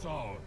That's ours.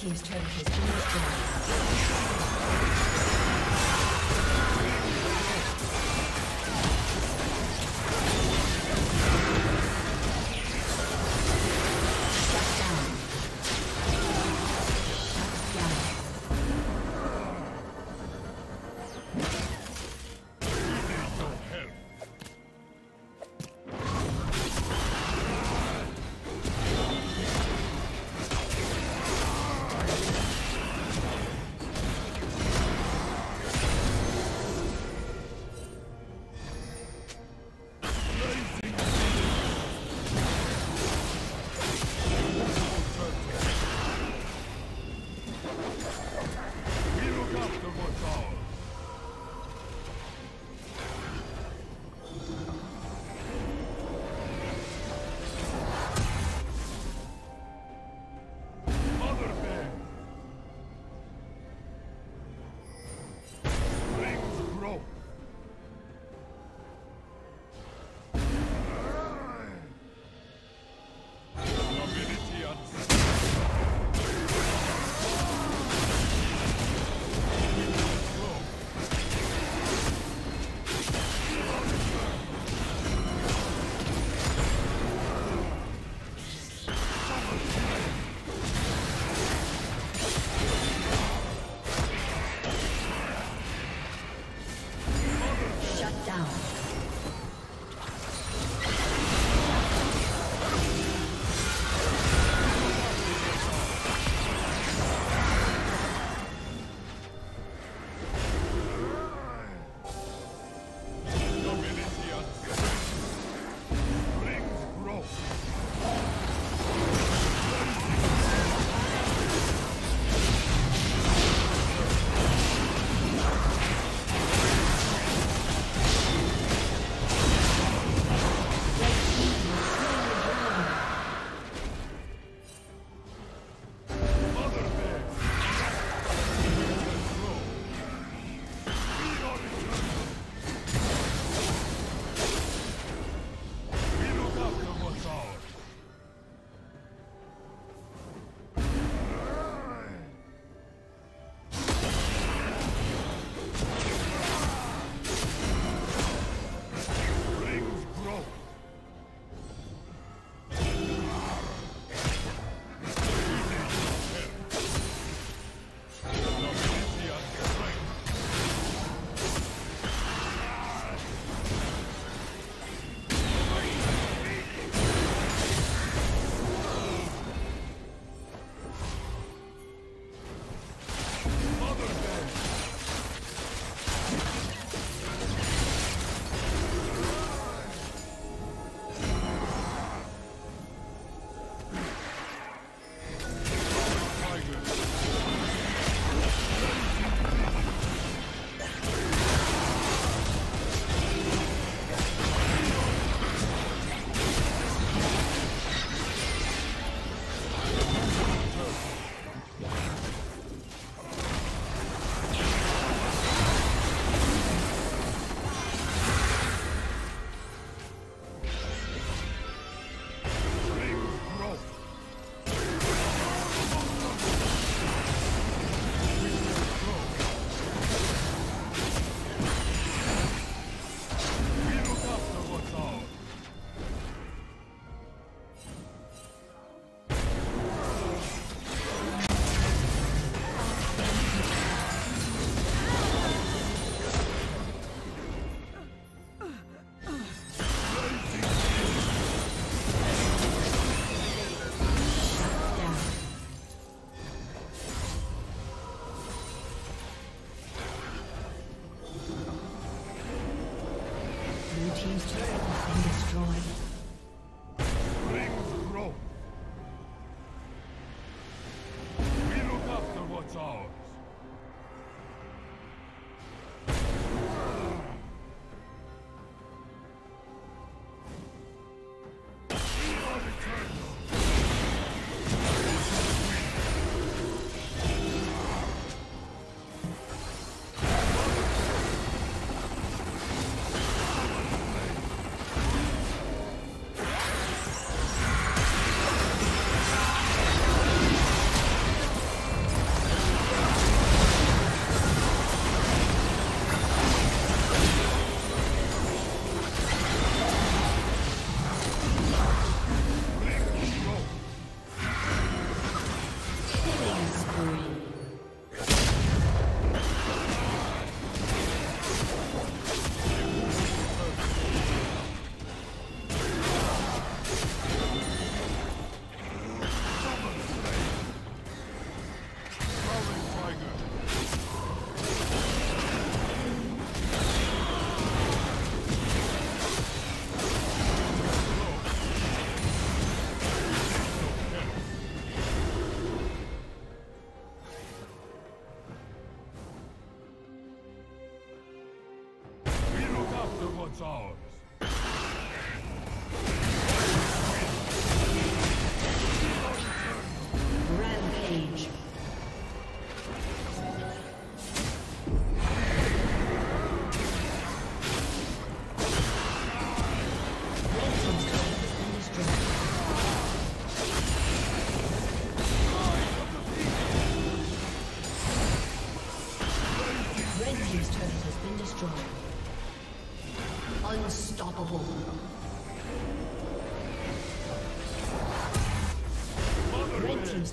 Team's turret has been destroyed. Shut down. Shut down. Blue team's turret has been destroyed. Red team's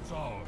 It's ours.